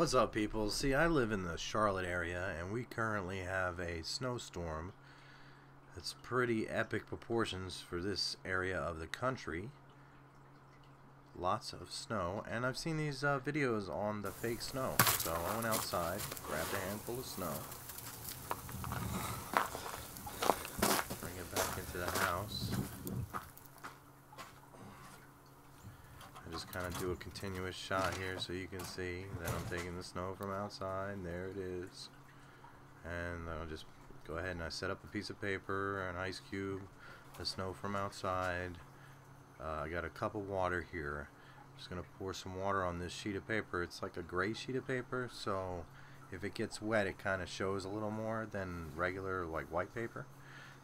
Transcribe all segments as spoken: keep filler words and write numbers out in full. What's up, people? See, I live in the Charlotte area and we currently have a snowstorm that's pretty epic proportions for this area of the country. Lots of snow, and I've seen these uh, videos on the fake snow, so I went outside, grabbed a handful of snow, bring it back into the house. Just kind of do a continuous shot here so you can see that I'm taking the snow from outside. There it is. And I'll just go ahead and I set up a piece of paper, an ice cube, the snow from outside. Uh, I got a cup of water here. I'm just going to pour some water on this sheet of paper. It's like a gray sheet of paper, so if it gets wet it kind of shows a little more than regular like white paper.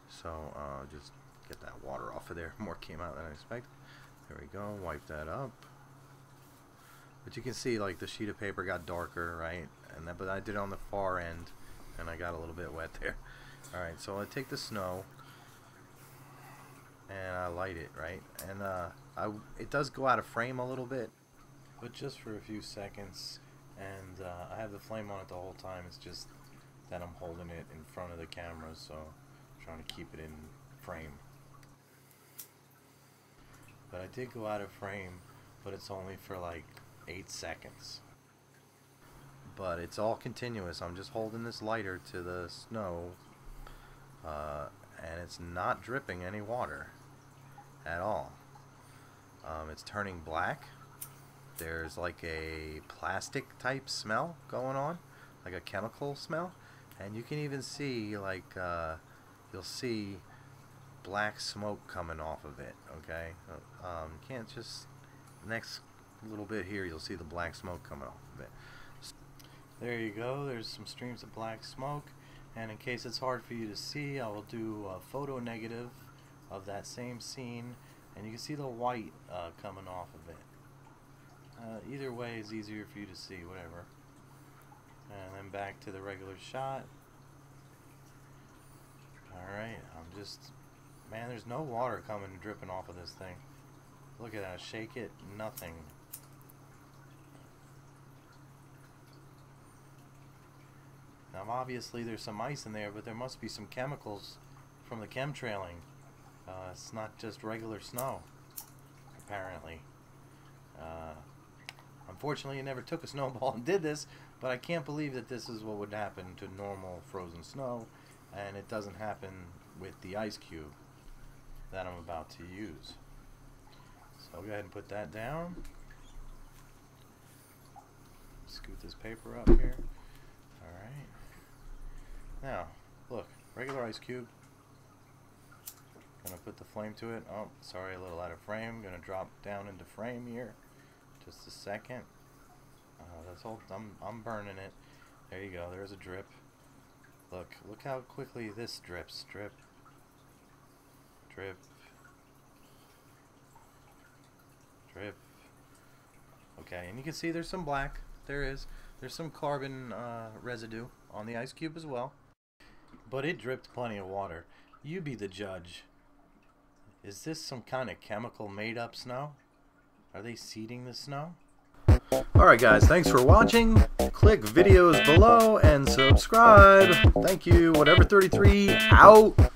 So uh, just get that water off of there. More came out than I expected. There we go, wipe that up. But you can see like the sheet of paper got darker, right? And that, but I did it on the far end and I got a little bit wet there. Alright, so I take the snow and I light it, right? And uh, I, it does go out of frame a little bit, but just for a few seconds. And uh, I have the flame on it the whole time. It's just that I'm holding it in front of the camera, so I'm trying to keep it in frame. But I did go out of frame, but it's only for like eight seconds. But it's all continuous. I'm just holding this lighter to the snow, uh, and it's not dripping any water at all. Um, it's turning black. There's like a plastic type smell going on, like a chemical smell, and you can even see like uh, you'll see black smoke coming off of it. Okay, um, can't just next little bit here you'll see the black smoke coming off of it. So there you go, there's some streams of black smoke, and in case it's hard for you to see, I will do a photo negative of that same scene, and you can see the white uh, coming off of it. Uh, either way is easier for you to see, whatever. And then back to the regular shot. Alright, I'm just man, there's no water coming and dripping off of this thing. Look at that. Shake it. Nothing. Now, obviously, there's some ice in there, but there must be some chemicals from the chemtrailing. Uh, it's not just regular snow, apparently. Uh, unfortunately, I never took a snowball and did this, but I can't believe that this is what would happen to normal frozen snow, and it doesn't happen with the ice cube that I'm about to use. So I'll go ahead and put that down. Scoot this paper up here. Alright. Now, look, regular ice cube. Gonna put the flame to it. Oh, sorry, a little out of frame. Gonna drop down into frame here. Just a second. Uh, that's all. I'm, I'm burning it. There you go. There's a drip. Look, look how quickly this drips. Drip. Drip. Drip. Okay, and you can see there's some black. There is. There's some carbon uh, residue on the ice cube as well. But it dripped plenty of water. You be the judge. Is this some kind of chemical made up snow? Are they seeding the snow? Alright guys, thanks for watching. Click videos below and subscribe. Thank you. whatever thirty-three out.